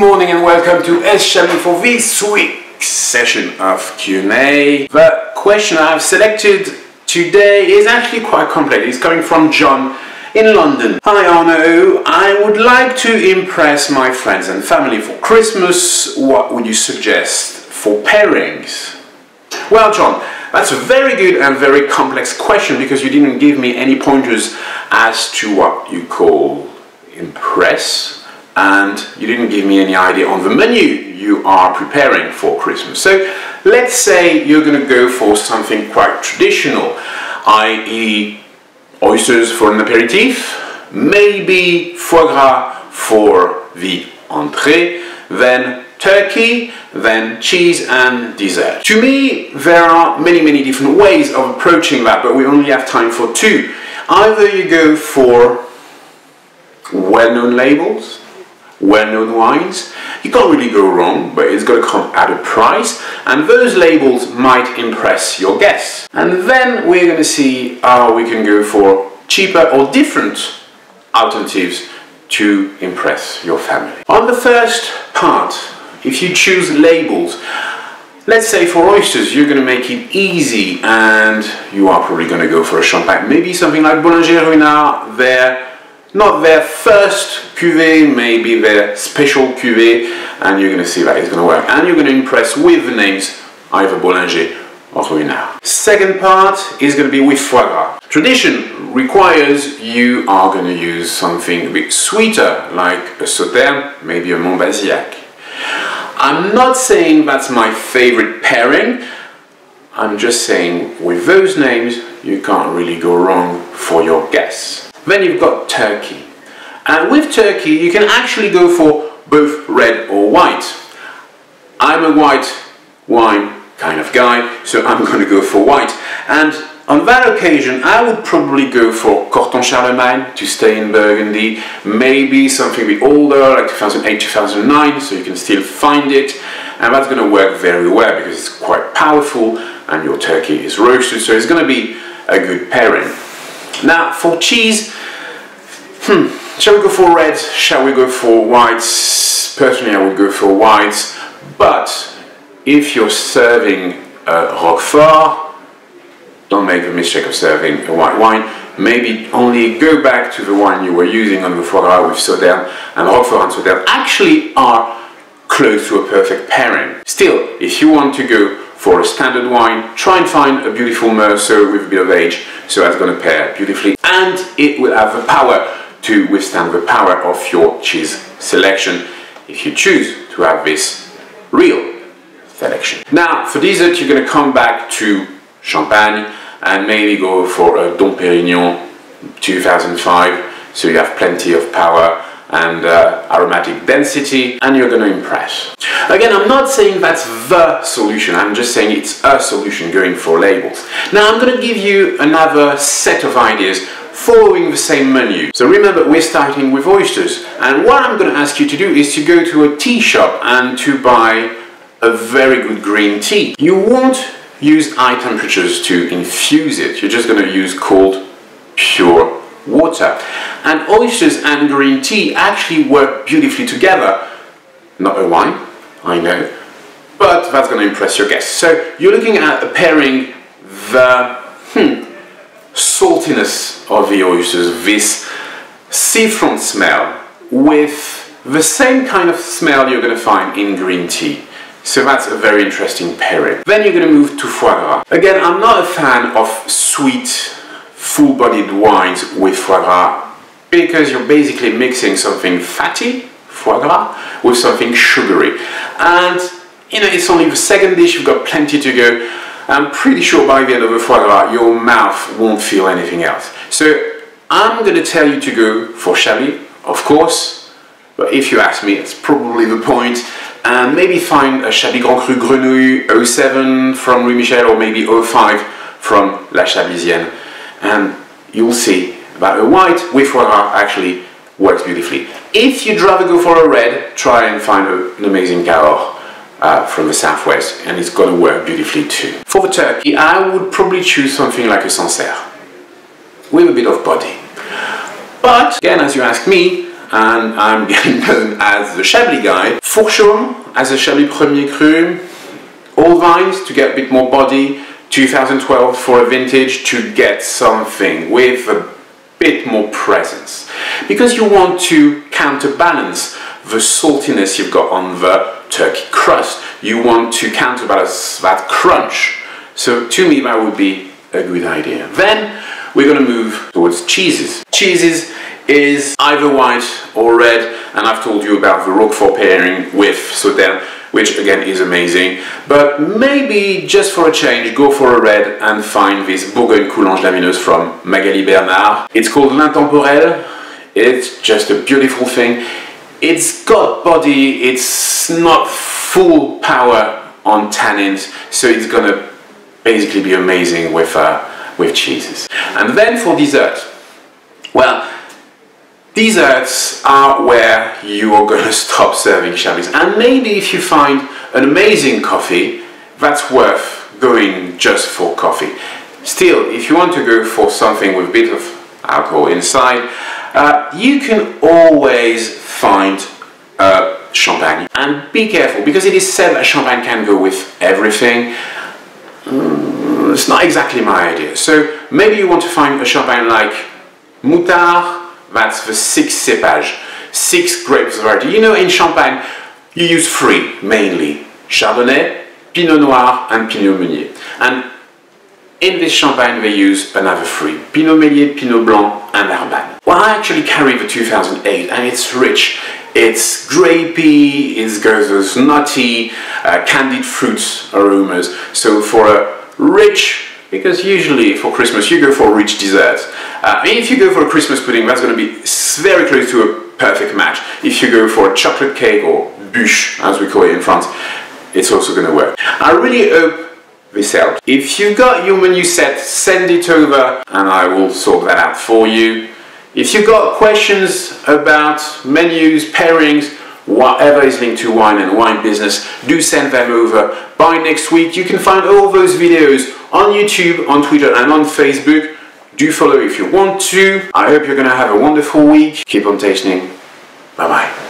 Good morning and welcome to Chablis for this week's session of Q&A. The question I've selected today is actually quite complex. It's coming from John in London. Hi Arno, I would like to impress my friends and family for Christmas. What would you suggest for pairings? Well John, that's a very good and very complex question because you didn't give me any pointers as to what you call impress. And you didn't give me any idea on the menu you are preparing for Christmas. So let's say you're going to go for something quite traditional, i.e. oysters for an aperitif, maybe foie gras for the entree, then turkey, then cheese and dessert. To me, there are many different ways of approaching that, but we only have time for two. Either you go for well-known labels, well-known wines. You can't really go wrong, but it's going to come at a price, and those labels might impress your guests. And then we're going to see how we can go for cheaper or different alternatives to impress your family. On the first part, if you choose labels, let's say for oysters, you're going to make it easy, and you are probably going to go for a champagne, maybe something like Bollinger, Ruinart, not their first cuvée, maybe their special cuvée, and you're going to see that it's going to work. And you're going to impress with the names either Bollinger or Ruinart. Second part is going to be with foie gras. Tradition requires you are going to use something a bit sweeter, like a Sauterne, maybe a Montbazillac. I'm not saying that's my favorite pairing, I'm just saying with those names you can't really go wrong for your guests. Then you've got turkey, and with turkey you can actually go for both red or white. I'm a white wine kind of guy, so I'm going to go for white, and on that occasion I would probably go for Corton Charlemagne to stay in Burgundy, maybe something a bit older like 2008, 2009, so you can still find it, and that's going to work very well because it's quite powerful and your turkey is roasted, so it's going to be a good pairing. Now for cheese, shall we go for red, shall we go for whites? Personally I would go for whites, but if you're serving Roquefort, don't make the mistake of serving a white wine, maybe only go back to the wine you were using on the foie gras with Sauterne, and Roquefort and Sauterne actually are close to a perfect pairing. Still, if you want to go for a standard wine, try and find a beautiful Merceau with a bit of age, so that's going to pair beautifully, and it will have the power to withstand the power of your cheese selection if you choose to have this real selection. Now for dessert you're going to come back to champagne and maybe go for a Dom Pérignon 2005, so you have plenty of power and aromatic density, and you're going to impress. Again, I'm not saying that's the solution, I'm just saying it's a solution going for labels. Now I'm going to give you another set of ideas following the same menu. So remember, we're starting with oysters, and what I'm going to ask you to do is to go to a tea shop and to buy a very good green tea. You won't use high temperatures to infuse it, you're just going to use cold, pure water. And oysters and green tea actually work beautifully together. Not a wine, I know, but that's going to impress your guests. So you're looking at a pairing the saltiness of the oysters, this citron smell, with the same kind of smell you're going to find in green tea. So that's a very interesting pairing. Then you're going to move to foie gras. Again, I'm not a fan of sweet full-bodied wines with foie gras because you're basically mixing something fatty, foie gras, with something sugary, and you know it's only the second dish, you've got plenty to go. I'm pretty sure by the end of the foie gras your mouth won't feel anything else. So I'm going to tell you to go for Chablis, of course, but if you ask me it's probably the point, and maybe find a Chablis Grand Cru Grenouille 07 from Louis Michel or maybe 05 from La Chablisienne, and you'll see that a white with foie gras actually works beautifully. If you'd rather go for a red, try and find an amazing Cahors from the southwest, and it's going to work beautifully too. For the turkey, I would probably choose something like a Sancerre with a bit of body, but again, as you ask me, and I'm getting known as the Chablis guy. Fourchon as a Chablis Premier Cru, all vines to get a bit more body, 2012 for a vintage to get something with a bit more presence. Because you want to counterbalance the saltiness you've got on the turkey crust. You want to counterbalance that crunch. So to me that would be a good idea. Then we're going to move towards cheeses. Cheeses is either white or red, and I've told you about the Roquefort pairing with Sauterne, which again is amazing, but maybe just for a change go for a red and find this Bourgogne Coulanges Lamineuses from Magali Bernard. It's called L'Intemporelle. It's just a beautiful thing. It's got body, it's not full power on tannins, so it's gonna basically be amazing with cheeses. And then for dessert, well, desserts are where you are going to stop serving Chablis, and maybe if you find an amazing coffee, that's worth going just for coffee. Still, if you want to go for something with a bit of alcohol inside, you can always find champagne. And be careful, because it is said that champagne can go with everything. It's not exactly my idea. So maybe you want to find a champagne like Moutard. That's the 6 cépage, 6 grapes variety. You know, in Champagne, you use 3 mainly: Chardonnay, Pinot Noir, and Pinot Meunier. And in this Champagne, they use another 3: Pinot Meunier, Pinot Blanc, and Arbane. Well, I actually carry the 2008, and it's rich. It's grapey. It goes those nutty, candied fruits aromas. So for a rich, because usually for Christmas you go for rich desserts. If you go for a Christmas pudding, that's going to be very close to a perfect match. If you go for a chocolate cake, or bûche as we call it in France, it's also going to work. I really hope this helps. If you got your menu set, send it over and I will sort that out for you. If you got questions about menus, pairings, whatever is linked to wine and wine business, do send them over. By next week you can find all those videos on YouTube, on Twitter and on Facebook. Do follow if you want to. I hope you're gonna have a wonderful week. Keep on tasting. Bye bye.